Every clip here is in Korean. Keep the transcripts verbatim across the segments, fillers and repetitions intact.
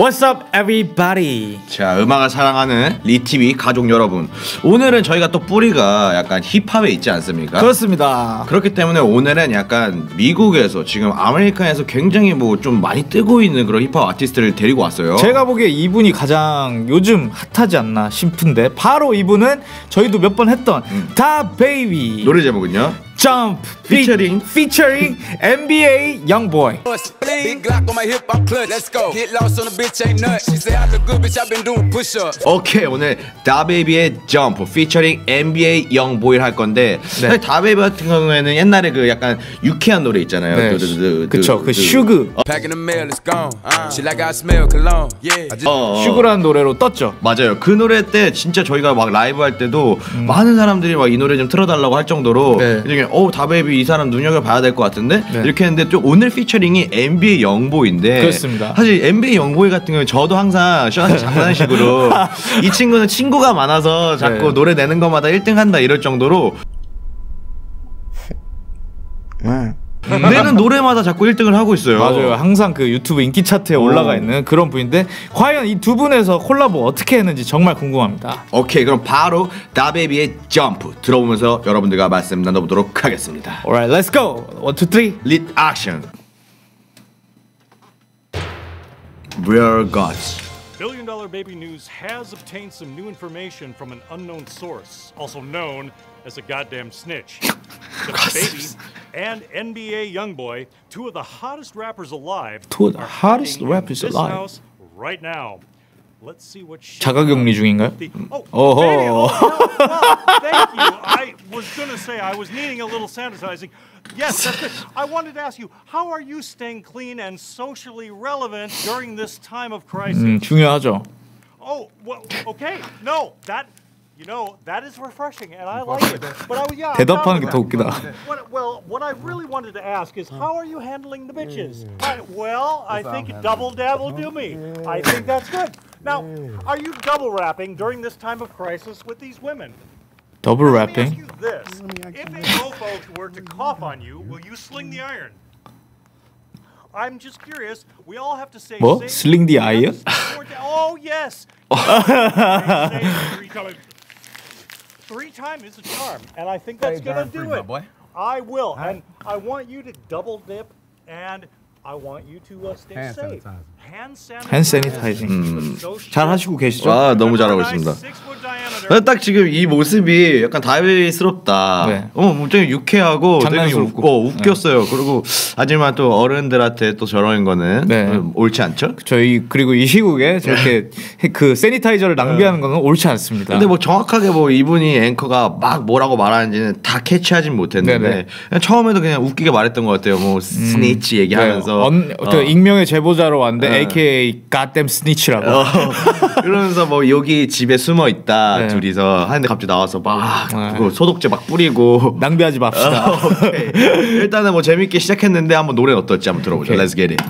What's up everybody. 자, 음악을 사랑하는 리티비 가족 여러분, 오늘은 저희가 또 뿌리가 약간 힙합에 있지 않습니까? 그렇습니다. 그렇기 때문에 오늘은 약간 미국에서 지금 아메리카에서 굉장히 뭐 좀 많이 뜨고 있는 그런 힙합 아티스트를 데리고 왔어요. 제가 보기에 이분이 가장 요즘 핫하지 않나 싶은데, 바로 이분은 저희도 몇 번 했던 음. DaBaby 노래 제목은요? Jump featuring featuring 엔비에이 Young Boy. 오케이, 오늘 다베이비의 Jump featuring 엔비에이 Young Boy를 할 건데, 네. 다베이비 같은 경우에는 옛날에 그 약간 유쾌한 노래 있잖아요. 네. 그, 그쵸, 그 슈그. 어. 어. 슈그라는 노래로 떴죠. 맞아요. 그 노래 때 진짜 저희가 막 라이브 할 때도 음. 많은 사람들이 막 이 노래 좀 틀어달라고 할 정도로. 네. 오, 다베이비 이 사람 눈여겨봐야 될 것 같은데, 네. 이렇게 했는데 좀 오늘 피처링이 엔비에이 영보이인데, 그렇습니다. 사실 엔비에이 영보이 같은 경우는 저도 항상 션한테 장난식으로 이 친구는 친구가 많아서 자꾸 네. 노래 내는 것마다 일 등 한다 이럴 정도로 네. 내는 노래마다 자꾸 일 등을 하고 있어요. 맞아요. 항상 그 유튜브 인기 차트에 올라가 있는 그런 분인데, 과연 이 두 분에서 콜라보 어떻게 했는지 정말 궁금합니다. 오케이, 그럼 바로 다베이비의 점프 들어보면서 여러분들과 말씀 나눠보도록 하겠습니다. Alright, let's go! 원, 투, 쓰리 Lead action. Real Gods. Billion Dollar Baby News has obtained some new information from an unknown source, also known as a goddamn snitch. DaBaby and 엔비에이 YoungBoy, two of the hottest rappers alive, two of the hottest rappers alive right now. Let's see what 자가격리 중인가요? 어허. Thank you. I was gonna say I was needing a little sanitizing. Yes, that's it. I wanted to ask you, how are you staying clean and socially relevant during this time of crisis? 음, 중요하죠. Oh, well, okay. No, that. You know, that is refreshing and I like it. But I, yeah, 대답하는 게 더 웃기다. What, well, what I really wanted to ask is, how are you handling the bitches? I, well, I think double dab will do me. I think that's good. Now, are you double rapping during this time of crisis with these women? Double rapping? Let me ask you this. If a mofo were to cough on you, will you sling the iron? I'm just curious. We all have to say. 뭐? Sling the iron? Oh yes. Three times is a charm, and I think that's gonna do it. I will, and I want you to double dip, and I want you to uh, stay safe. Hand sanitizing. 잘 하시고 계시죠? 아, 너무 잘하고 있습니다. 딱 지금 이 모습이 약간 다이베이스럽다. 네. 어, 굉장히 유쾌하고 되게 웃고 어, 웃겼어요. 네. 그리고 하지만 또 어른들한테 또 저런 거는 네. 옳지 않죠? 저희 그리고 이 시국에 저렇게 그 세니타이저를 낭비하는 거는 옳지 않습니다. 근데 뭐 정확하게 뭐 이분이 앵커가 막 뭐라고 말하는지는 다 캐치하진 못했는데 그냥 처음에도 그냥 웃기게 말했던 것 같아요. 뭐 음. 스니치 얘기하면서 네. 언, 어. 그 익명의 제보자로 왔는데 네. 에이케이에이 갓댐 스니치라고 어. 이러면서 뭐 여기 집에 숨어 있다. 네. 둘이서 하는데 갑자기 나와서 막 네. 소독제 막 뿌리고 낭비하지 맙시다. 어, 일단은 뭐 재밌게 시작했는데 한번 노래 어떨지 한번 들어보죠. Let's get it.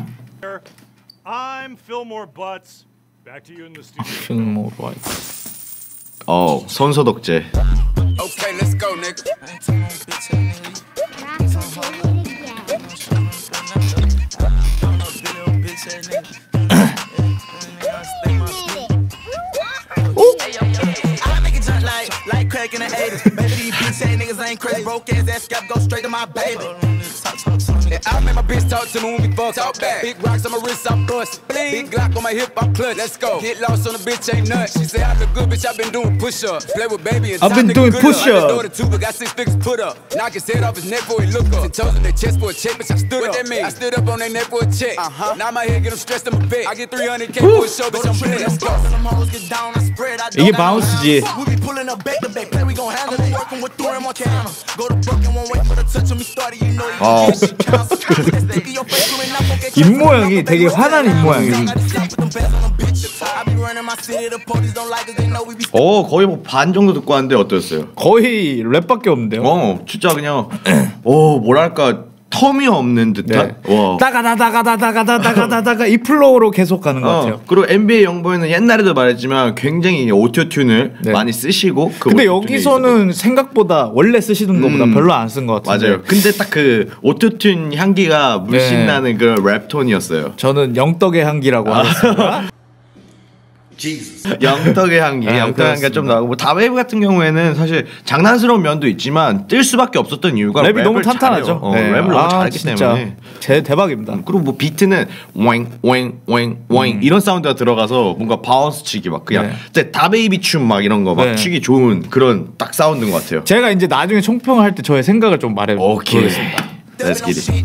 I'm Fillmore Butts. Back to you in the studio. Fillmore Butts. 어, 손 소독제. Okay, let's go, Nick. I've been doing push-ups. 이게 바운스지. 어. 입모양이 되게 화난 입모양이에요. 어, 거의 뭐 반 정도 듣고 왔는데 어떠셨어요? 거의 랩밖에 없는데요. 어, 진짜 그냥 어, 뭐랄까 텀이 없는 듯한. 네. 따가다다가다다가다다가다가 이 플로우로 계속 가는 것 어, 같아요. 그리고 엔비에이 영보이는 옛날에도 말했지만 굉장히 오토튠을 네. 많이 쓰시고. 그 근데 여기서는 생각보다 원래 쓰시던 음, 것보다 별로 안 쓴 것 같아요. 맞아요. 근데 딱 그 오토튠 향기가 물씬 네. 나는 그런 랩톤이었어요. 저는 영떡의 향기라고 하겠습니다. Jesus. 영턱의 향기, 아, 영턱의 그렇습니다. 향기가 좀 나고 뭐 다베이브 같은 경우에는 사실 장난스러운 면도 있지만 뜰 수밖에 없었던 이유가 랩이 랩을 너무 탄탄하죠. 어, 네. 랩을 너무 아, 잘했기 진짜. 때문에 제 대박입니다. 음, 그리고 뭐 비트는 웽웽웽웽 음. 이런 사운드가 들어가서 뭔가 바운스 치기 막 그냥 네. 다베이비 춤 막 이런 거 막 네. 치기 좋은 그런 딱 사운드인 것 같아요. 제가 이제 나중에 총평할 때 저의 생각을 좀 말해보겠습니다. Let's get it.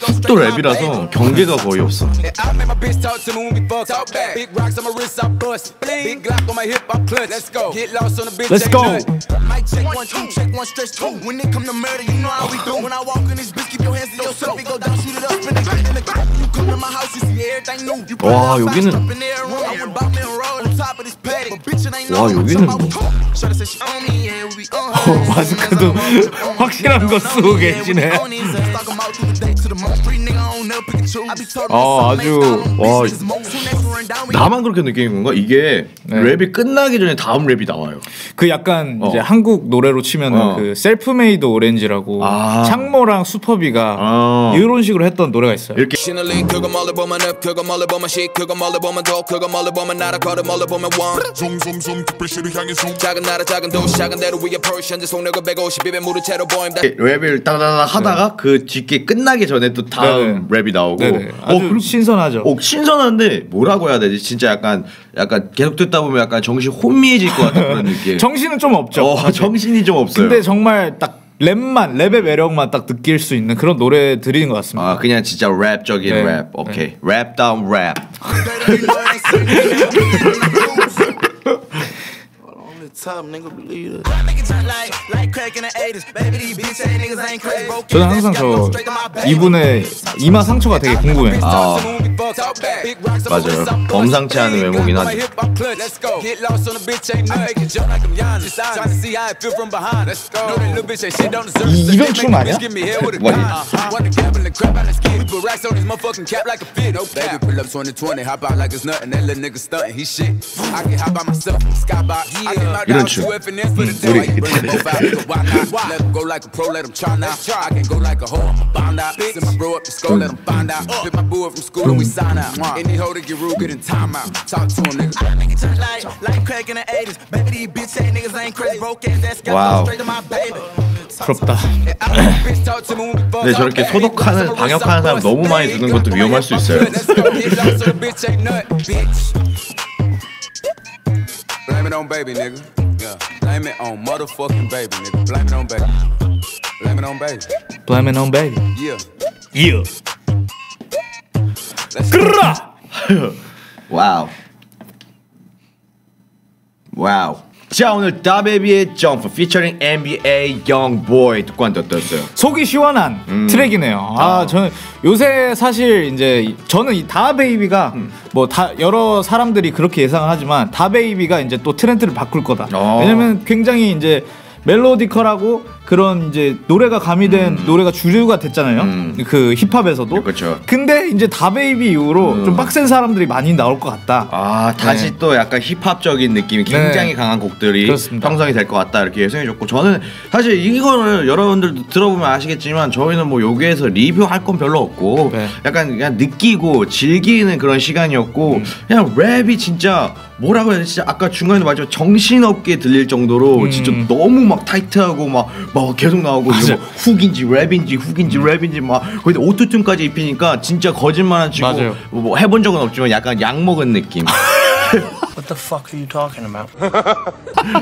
훅도 랩이라서 경계가 거의 없어. Let's go. 와 여기는 와 여기는 뭐 어, 마스크도 확실한 거 쓰고 계시네. 아 아주 와 나만 그렇게 느끼는 건가? 이게 네. 랩이 끝나기 전에 다음 랩이 나와요. 그 약간 어. 이제 한국 노래로 치면 어. 그 셀프메이드 오렌지라고 아. 창모랑 수퍼비가 아. 이런 식으로 했던 노래가 있어요. 이렇게 랩을 따다다 하다가 네. 그 뒤에 끝나기 전에 또 다음 네네. 랩이 나오고 네네. 아주 어, 그리고, 신선하죠. 어, 신선한데 뭐라고 해야 되지? 진짜 약간 약간 계속 듣다 보면 약간 정신 혼미해질 것 같은 그런 느낌. 정신은 좀 없죠. 어, 정신이 좀 없어요. 근데 정말 딱 랩만 랩의 매력만 딱 느낄 수 있는 그런 노래들인 것 같습니다. 아 그냥 진짜 랩적인 네. 랩. 오케이. 네. 랩 다운 랩. 저는 항상 저 이분의 이마 상처가 되게 궁금해요. 아, 맞아요. 범상치 않은 외모긴 하죠. 이, 이건 춤 아니야? 이런 춤 우리 와우 부럽다. 근데 저렇게 소독하는 방역하는 사람 너무 많이 두는 것도 위험할 수 있어요. Blame it on motherfucking baby, nigga. Blame it on baby. Blame it on baby. Blame it on baby. Yeah. Yeah. 그라. 와우. 와우. 자 오늘 다베이비의 점프 피처링 엔비에이 Young Boy 듣고 왔는데 어땠어요? 속이 시원한 음. 트랙이네요. 아, 아 저는 요새 사실 이제 저는 이 다베이비가 음. 뭐 다 여러 사람들이 그렇게 예상을 하지만 다베이비가 이제 또 트렌드를 바꿀 거다. 어. 왜냐면 굉장히 이제 멜로디컬하고 그런 이제 노래가 가미된 음. 노래가 주류가 됐잖아요. 음. 그 힙합에서도. 네, 그렇죠. 근데 이제 다베이비 이후로 음. 좀 빡센 사람들이 많이 나올 것 같다. 아 다시 네. 또 약간 힙합적인 느낌이 굉장히 네. 강한 곡들이 그렇습니다. 형성이 될 것 같다 이렇게 예상해줬고 저는 사실 이거를 여러분들도 들어보면 아시겠지만 저희는 뭐 여기에서 리뷰할 건 별로 없고 네. 약간 그냥 느끼고 즐기는 그런 시간이었고 음. 그냥 랩이 진짜 뭐라고 해야 되지? 진짜 아까 중간에 말했지만 정신없게 들릴 정도로 음. 진짜 너무 막 타이트하고 막 막 계속 나오고 훅인지 랩인지 훅인지 음. 랩인지 막 거기다 오토튠까지 입히니까 진짜 거짓말 안 치고 뭐, 뭐 해본 적은 없지만 약간 약 먹은 느낌. What the fuck are you talking about?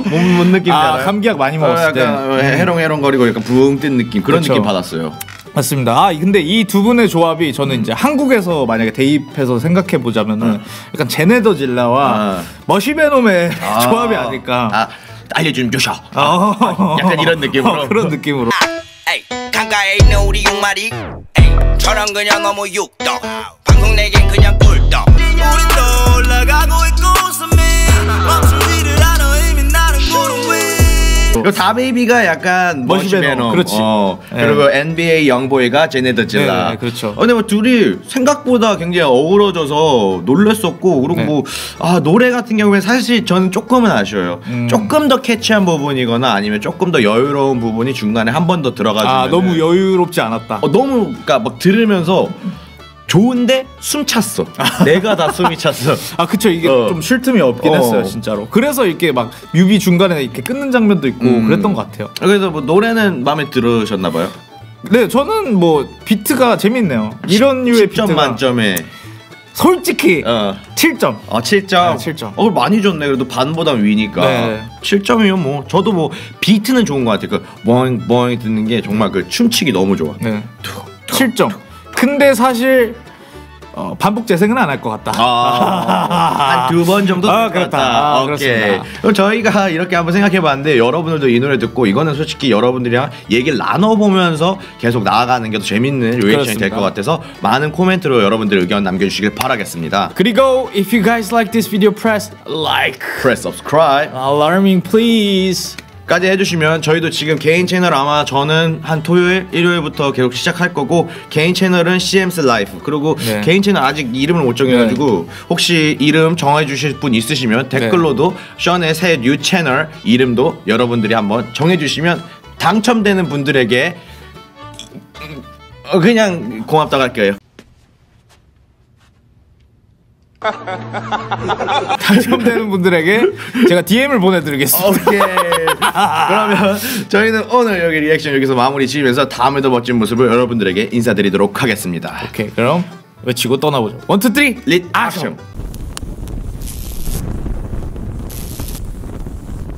몸, 뭔 느낌이야? 아, 감기약 많이 먹었을 때 약간 해롱해롱거리고 약간 붕 뜬 느낌 그런 그렇죠. 느낌 받았어요. 맞습니다. 아 근데 이 두 분의 조합이 저는 음. 이제 한국에서 만약에 대입해서 생각해 보자면은 음. 약간 제네더 질라와 아. 머시베놈의 아. 조합이 아닐까. 아. 알려주면 좋셔. 어. 약간 이런 느낌으로. 어, 그런 느낌으로. 에이, 강가에 있는 우리 육마리. 에이, 저런 그냥 너무 육덕. 방송 내겐 그냥 꿀떡. 우린 올라가고 있고 웃음이 멈추지를 않아. 이미 나는 구름 위. 요 다베이비가 약간 머시베놈, 그렇지. 어, 네. 그리고 엔비에이 영보이가 제니 더 질라. 네, 그렇죠. 어, 근데 뭐 둘이 생각보다 굉장히 어우러져서 놀랬었고, 그리고 네. 뭐 아, 노래 같은 경우에 사실 저는 조금은 아쉬워요. 음. 조금 더 캐치한 부분이거나 아니면 조금 더 여유로운 부분이 중간에 한 번 더 들어가주면. 아, 너무 여유롭지 않았다. 어, 너무 그러니까 막 들으면서. 좋은데 숨 찼어. 내가 다 숨이 찼어. 아 그쵸. 이게 어. 좀 쉴 틈이 없긴 어. 했어요 진짜로. 그래서 이렇게 막 뮤비 중간에 이렇게 끊는 장면도 있고 음. 그랬던 것 같아요. 그래서 뭐 노래는 마음에 들으셨나봐요? 네 저는 뭐 비트가 재밌네요. 이런 시, 류의 비트가 십 점 만점에 솔직히 어. 칠 점. 아 칠 점? 네, 칠 점. 어 많이 줬네. 그래도 반보다 위니까. 네. 칠 점이면 뭐 저도 뭐 비트는 좋은 것 같아요. 그 멍 멍 듣는 게 정말 그 춤추기 너무 좋아. 네. 칠 점. 근데 사실 어, 반복 재생은 안 할 것 같다. 아, 한 두 번 정도 아, 그렇다. 같다. 아, 오케이. 그럼 저희가 이렇게 한번 생각해봤는데 여러분들도 이 노래 듣고 이거는 솔직히 여러분들이랑 얘기를 나눠보면서 계속 나아가는 게 더 재밌는 리액션이 될 것 같아서 많은 코멘트로 여러분들의 의견 남겨주시길 바라겠습니다. 그리고 if you guys like this video, press like, press subscribe, alarming please. 까지 해주시면 저희도 지금 개인 채널 아마 저는 한 토요일, 일요일부터 계속 시작할 거고 개인 채널은 씨엠's Life 그리고 네. 개인 채널 아직 이름을 못 정해가지고 네. 혹시 이름 정해주실 분 있으시면 댓글로도 션의 새 뉴 채널 이름도 여러분들이 한번 정해주시면 당첨되는 분들에게 그냥 고맙다고 할게요. 당첨되는 분들에게 제가 디엠을 보내드리겠습니다. 오케이. 그러면 저희는 오늘 여기 리액션 여기서 마무리 지으면서 다음에도 멋진 모습을 여러분들에게 인사드리도록 하겠습니다. 오케이. 그럼 외치고 떠나보죠. 원, 투, 쓰리, 리액션.